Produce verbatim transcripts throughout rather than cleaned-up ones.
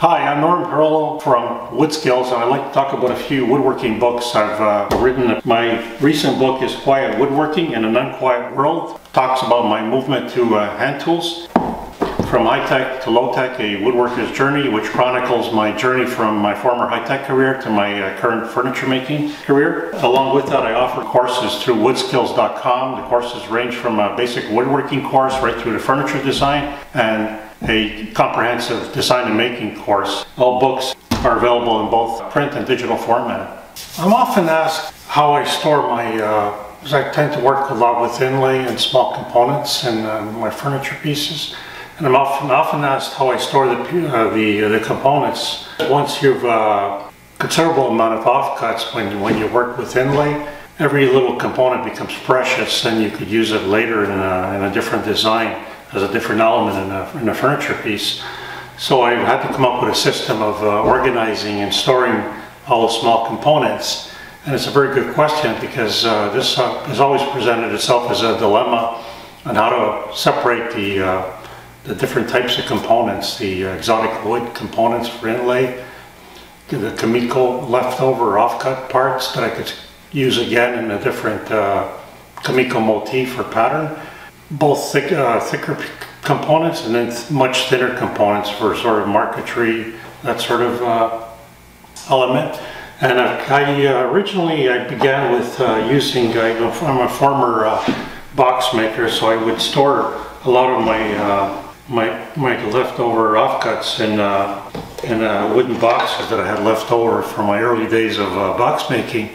Hi, I'm Norman Pirollo from WoodSkills, and I'd like to talk about a few woodworking books I've uh, written. My recent book is Quiet Woodworking: In An Unquiet World. It talks about my movement to uh, hand tools, From Hi-Tech to Lo-Tech: A Woodworker's Journey, which chronicles my journey from my former high-tech career to my uh, current furniture making career. Along with that, I offer courses through wood skills dot com. The courses range from a basic woodworking course right through to furniture design and a comprehensive design and making course. All books are available in both print and digital format. I'm often asked how I store my, uh, because I tend to work a lot with inlay and small components and uh, my furniture pieces, and I'm often often asked how I store the uh, the, uh, the components. Once you've uh, considerable amount of offcuts when when you work with inlay, every little component becomes precious, and you could use it later in a, in a different design, as a different element in a, in a furniture piece. So I had to come up with a system of uh, organizing and storing all the small components. And it's a very good question, because uh, this uh, has always presented itself as a dilemma on how to separate the, uh, the different types of components, the uh, exotic wood components for inlay, the Kumiko leftover offcut parts that I could use again in a different uh, Kumiko motif or pattern, both thick, uh, thicker components and then th much thinner components for sort of marquetry, that sort of uh, element. And I, I uh, originally I began with uh, using, I, I'm a former uh, box maker, so I would store a lot of my uh, my, my leftover offcuts in, uh, in uh, wooden boxes that I had left over from my early days of uh, box making.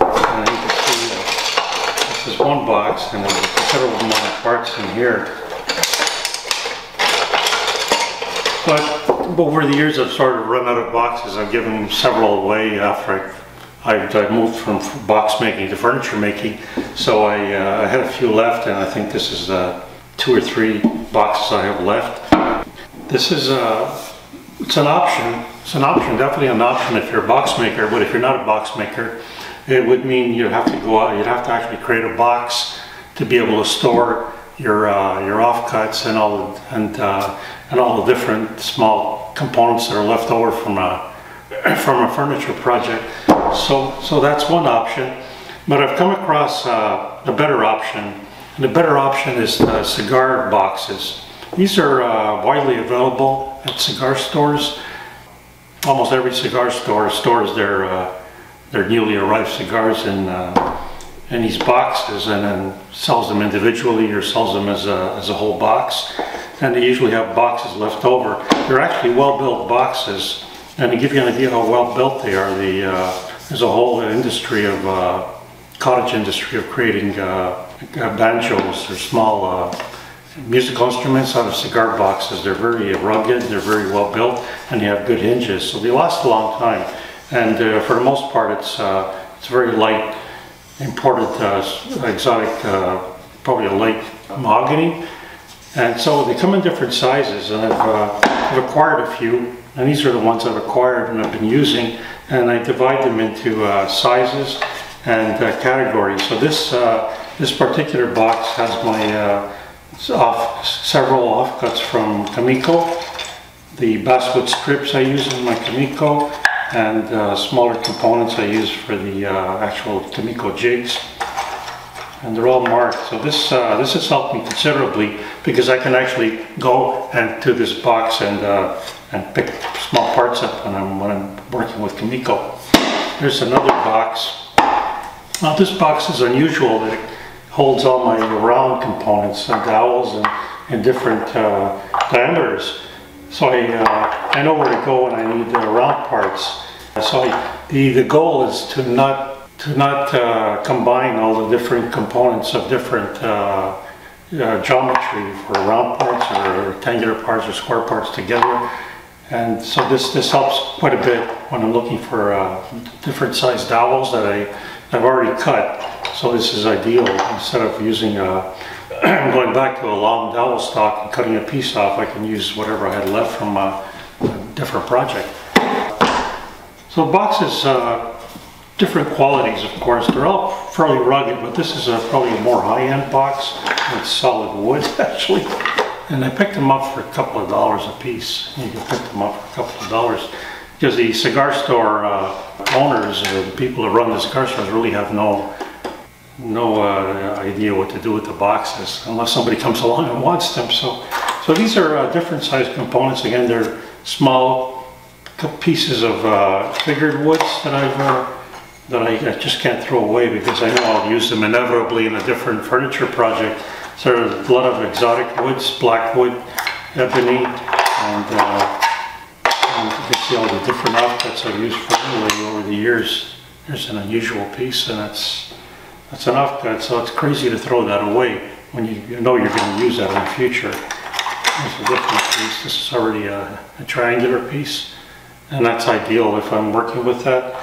And you can see uh, this is one box, and it several of my parts in here, but, but over the years I've sort of run out of boxes. I've given several away after I've, I've moved from box making to furniture making, so I, uh, I had a few left, and I think this is uh, two or three boxes I have left. This is uh, it's an option, it's an option, definitely an option if you're a box maker, but if you're not a box maker, it would mean you'd have to go out, you'd have to actually create a box to be able to store your uh, your offcuts and all the, and uh, and all the different small components that are left over from a from a furniture project. So so that's one option, but I've come across uh, a better option. And the better option is the cigar boxes. These are uh, widely available at cigar stores. Almost every cigar store stores their uh, their newly arrived cigars in. Uh, in these boxes, and then sells them individually or sells them as a, as a whole box. And they usually have boxes left over. They're actually well-built boxes, and to give you an idea how well-built they are, the, uh, there's a whole industry of, uh, cottage industry of creating uh, banjos or small uh, musical instruments out of cigar boxes. They're very rugged, they're very well-built, and they have good hinges, so they last a long time. And uh, for the most part, it's, uh, it's very light, imported uh, exotic, uh, probably a light mahogany. And so they come in different sizes, and I've, uh, I've acquired a few, and these are the ones I've acquired and I've been using, and I divide them into uh, sizes and uh, categories. So this, uh, this particular box has my uh, off, several offcuts from Kumiko, the basswood strips I use in my Kumiko, and uh, smaller components I use for the uh, actual Kumiko jigs, and they're all marked. So this uh, this has helped me considerably, because I can actually go and to this box and uh, and pick small parts up when I'm when I'm working with Kumiko. There's another box. Now this box is unusual; that it holds all my round components and dowels and, and different uh, diameters. So I, uh, I know where to go when I need uh, round parts. So I, the, the goal is to not, to not uh, combine all the different components of different uh, uh, geometry for round parts or rectangular parts or square parts together. And so this, this helps quite a bit when I'm looking for uh, different size dowels that I, I've already cut. So this is ideal, instead of using a I'm going back to a long dowel stock and cutting a piece off, I can use whatever I had left from a, a different project. So boxes, uh, different qualities of course, they're all fairly rugged, but this is a probably a more high-end box. It's solid wood actually, And I picked them up for a couple of dollars a piece. You can pick them up for a couple of dollars. Because the cigar store uh, owners, or the people that run the cigar stores, really have no no uh, idea what to do with the boxes unless somebody comes along and wants them. So, so these are uh, different size components. Again, they're small pieces of uh, figured woods that I've uh, that I just can't throw away because I know I'll use them inevitably in a different furniture project. So there's a lot of exotic woods, blackwood, ebony, and, uh, and you can see all the different outfits I've used for Italy over the years. There's an unusual piece, and that's that's an offcut, so it's crazy to throw that away when you, you know you're going to use that in the future. There's a different piece. This is already a, a triangular piece, and that's ideal if I'm working with that.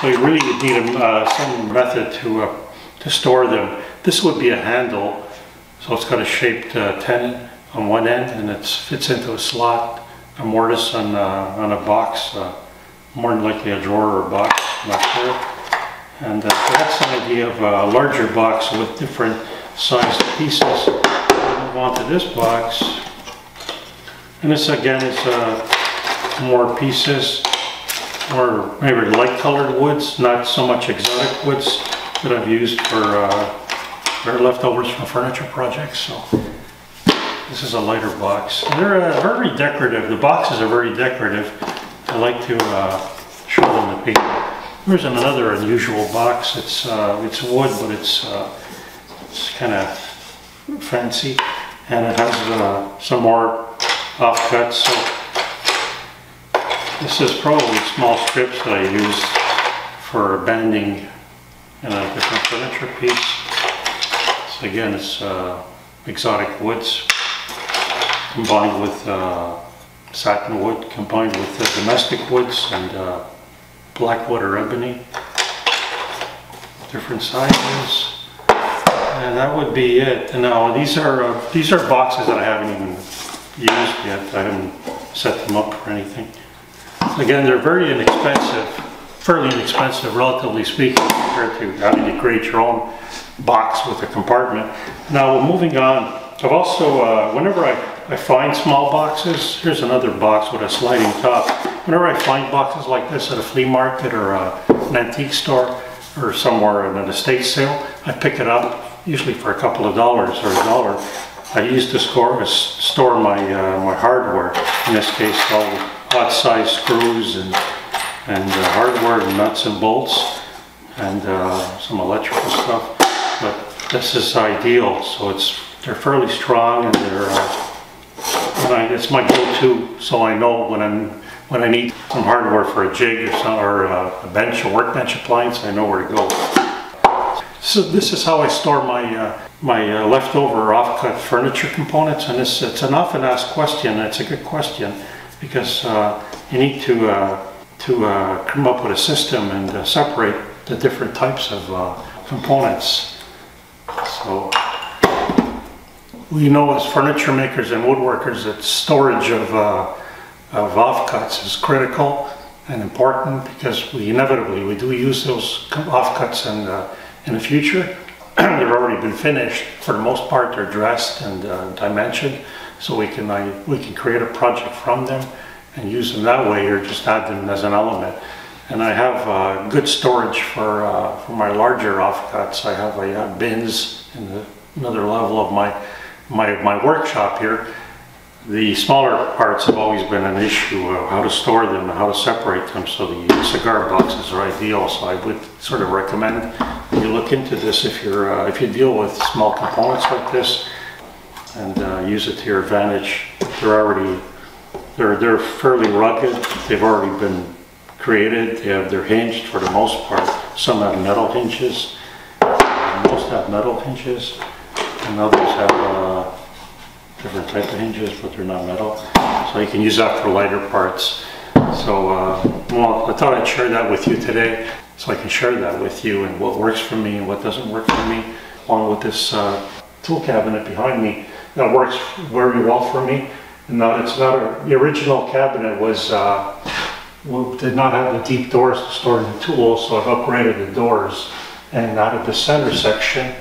So you really need uh, some method to uh, to store them. This would be a handle, so it's got a shaped uh, tenon on one end, and it fits into a slot, a mortise on, uh, on a box, uh, more than likely a drawer or a box, I'm not sure. And uh, that's an idea of a larger box with different sized pieces. We'll move on to this box, and this again is uh, more pieces. Or maybe light colored woods, not so much exotic woods that I've used for uh, leftovers from furniture projects. So this is a lighter box. They're uh, very decorative. The boxes are very decorative. I like to uh, show them to people. Here's another unusual box. It's uh, it's wood, but it's uh, it's kind of fancy, and it has uh, some more offcuts. So, this is probably small strips that I use for banding in a different furniture piece. So again, it's uh, exotic woods combined with uh, satin wood, combined with uh, domestic woods and uh, blackwood or ebony. Different sizes, and that would be it. And now these are uh, these are boxes that I haven't even used yet. I haven't set them up for anything. Again, they're very inexpensive, fairly inexpensive, relatively speaking, compared to having to create your own box with a compartment. Now, we're moving on. I've also, uh, whenever I, I find small boxes, here's another box with a sliding top. Whenever I find boxes like this at a flea market or a, an antique store or somewhere in an estate sale, I pick it up, usually for a couple of dollars or a dollar. I use this core to store my, uh, my hardware, in this case, all odd-sized screws and, and uh, hardware and nuts and bolts and uh, some electrical stuff, but this is ideal. So it's they're fairly strong, and they're uh, and I, it's my go-to. So I know when I'm when I need some hardware for a jig or some, or uh, a bench, a workbench appliance, I know where to go. So this is how I store my uh, my uh, leftover off-cut furniture components, and it's it's an often asked question. It's a good question, because uh, you need to uh, to uh, come up with a system and uh, separate the different types of uh, components. So we know as furniture makers and woodworkers that storage of, uh, of offcuts is critical and important, because we inevitably we do use those offcuts in, uh, in the future. They've already been finished for the most part. They're dressed and uh, dimensioned, so we can I, we can create a project from them and use them that way, or just add them as an element. And I have uh, good storage for uh, for my larger offcuts. I have I have bins in the, another level of my my my workshop here. The smaller parts have always been an issue of how to store them and how to separate them. So the cigar boxes are ideal. So I would sort of recommend you look into this if you're uh, if you deal with small components like this, and uh, use it to your advantage. They're already they're they're fairly rugged. They've already been created. They have they're hinged for the most part. Some have metal hinges. Most have metal hinges, and others have. Uh, different type of hinges, but they're not metal. So you can use that for lighter parts. So, uh, well, I thought I'd share that with you today, so I can share that with you and what works for me and what doesn't work for me, along with this uh, tool cabinet behind me that works very well for me. And not, it's not a, the original cabinet was, uh, did not have the deep doors to store the tools, so I've upgraded the doors and added the center section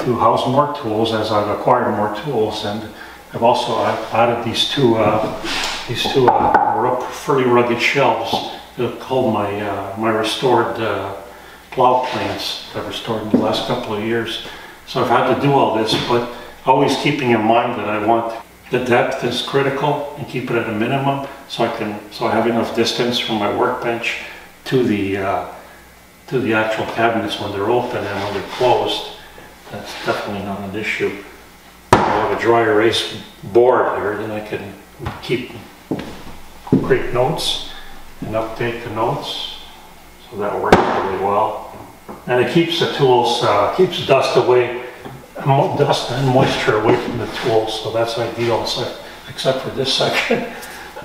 to house more tools as I've acquired more tools, and I've also added these two uh, these two uh, fairly rugged shelves that hold my uh, my restored uh, plow plants that I've restored in the last couple of years. So I've had to do all this, but always keeping in mind that I want the depth is critical and keep it at a minimum, so I can so I have enough distance from my workbench to the uh, to the actual cabinets when they're open, and when they're closed, that's definitely not an issue. I have a dry erase board here that I can keep create notes and update the notes, so that works really well. And it keeps the tools, uh, keeps dust away, dust and moisture away from the tools, so that's ideal. So, except for this section,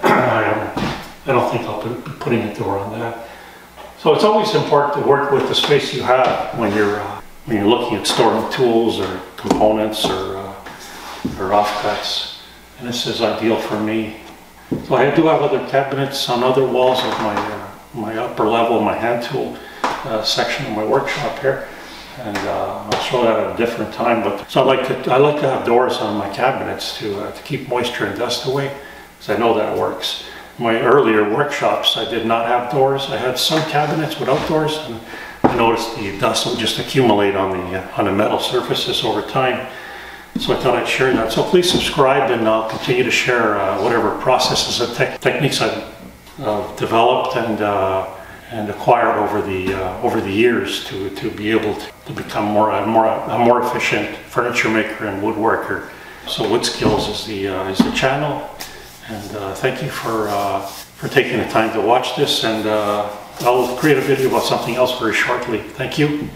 I don't think I'll be putting a door on that. So it's always important to work with the space you have when you're uh, when you're looking at storing tools or components or uh, or offcuts. And this is ideal for me. So I do have other cabinets on other walls of my uh, my upper level, my hand tool uh, section of my workshop here, and uh, I'll show that at a different time. But so I like to I like to have doors on my cabinets to uh, to keep moisture and dust away, because I know that works. My earlier workshops, I did not have doors. I had some cabinets without doors, and I noticed the dust would just accumulate on the uh, on the metal surfaces over time. So I thought I'd share that. So please subscribe, and I'll continue to share uh, whatever processes and te techniques I've uh, developed and uh, and acquired over the uh, over the years to to be able to, to become more a more a more efficient furniture maker and woodworker. So WoodSkills is the uh, is the channel, and uh, thank you for uh, for taking the time to watch this. And uh, I'll create a video about something else very shortly. Thank you.